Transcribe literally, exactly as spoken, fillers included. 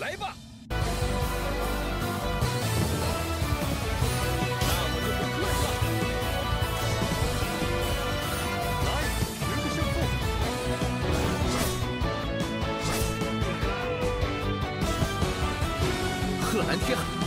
来吧！那我就不客气了。来，决个胜负！贺兰天海。